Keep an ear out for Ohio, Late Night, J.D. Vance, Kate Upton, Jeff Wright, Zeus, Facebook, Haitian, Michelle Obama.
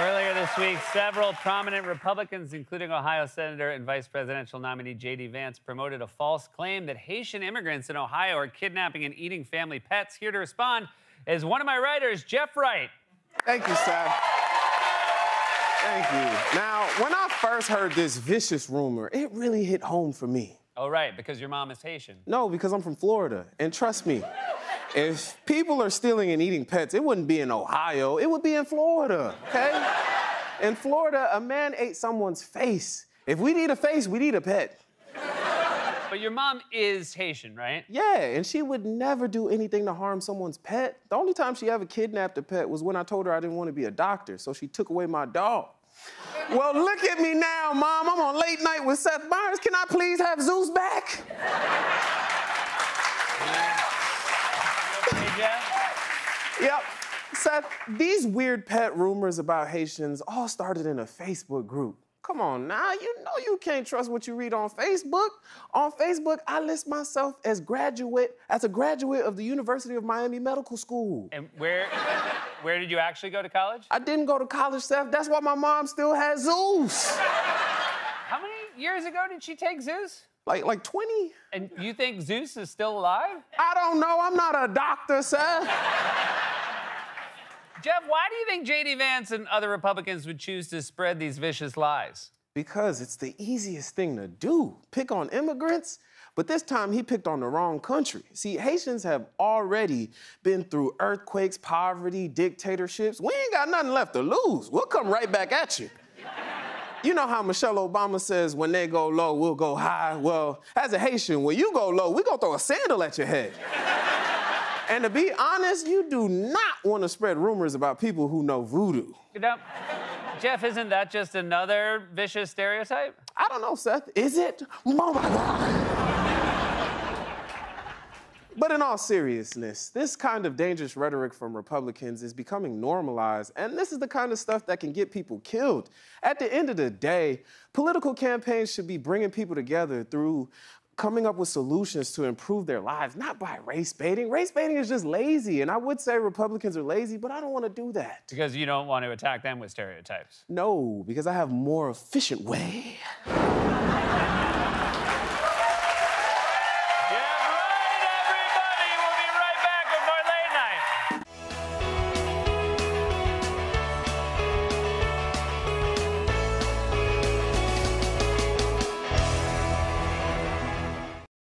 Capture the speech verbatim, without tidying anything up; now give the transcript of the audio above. Earlier this week, several prominent Republicans, including Ohio Senator and Vice Presidential nominee J D Vance, promoted a false claim that Haitian immigrants in Ohio are kidnapping and eating family pets. Here to respond is one of my writers, Jeff Wright. Thank you, sir. Thank you. Now, when I first heard this vicious rumor, it really hit home for me. Oh, right, because your mom is Haitian. No, because I'm from Florida, and trust me, if people are stealing and eating pets, it wouldn't be in Ohio, it would be in Florida, okay? In Florida, a man ate someone's face. If we'd eat a face, we'd eat a pet. But your mom is Haitian, right? Yeah, and she would never do anything to harm someone's pet. The only time she ever kidnapped a pet was when I told her I didn't want to be a doctor, so she took away my dog. Well, look at me now, Mom. I'm on Late Night with Seth Meyers. Can I please have Zeus back? Yeah. Yep. Seth, these weird pet rumors about Haitians all started in a Facebook group. Come on now, you know you can't trust what you read on Facebook. On Facebook, I list myself as graduate, as a graduate of the University of Miami Medical School. And where, where did you actually go to college? I didn't go to college, Seth. That's why my mom still has Zeus. How many years ago did she take Zeus? Like, like twenty. And you think Zeus is still alive? I don't know. I'm not a doctor, sir. Jeff, why do you think J D Vance and other Republicans would choose to spread these vicious lies? Because it's the easiest thing to do, pick on immigrants. But this time, he picked on the wrong country. See, Haitians have already been through earthquakes, poverty, dictatorships. We ain't got nothing left to lose. We'll come right back at you. You know how Michelle Obama says, when they go low, we'll go high? Well, as a Haitian, when you go low, we're gonna throw a sandal at your head. And to be honest, you do not want to spread rumors about people who know voodoo. You know, Jeff, isn't that just another vicious stereotype? I don't know, Seth. Is it? Oh my God. But in all seriousness, this kind of dangerous rhetoric from Republicans is becoming normalized, and this is the kind of stuff that can get people killed. At the end of the day, political campaigns should be bringing people together through coming up with solutions to improve their lives, not by race baiting. Race baiting is just lazy, and I would say Republicans are lazy, but I don't want to do that. Because you don't want to attack them with stereotypes? No, because I have a more efficient way.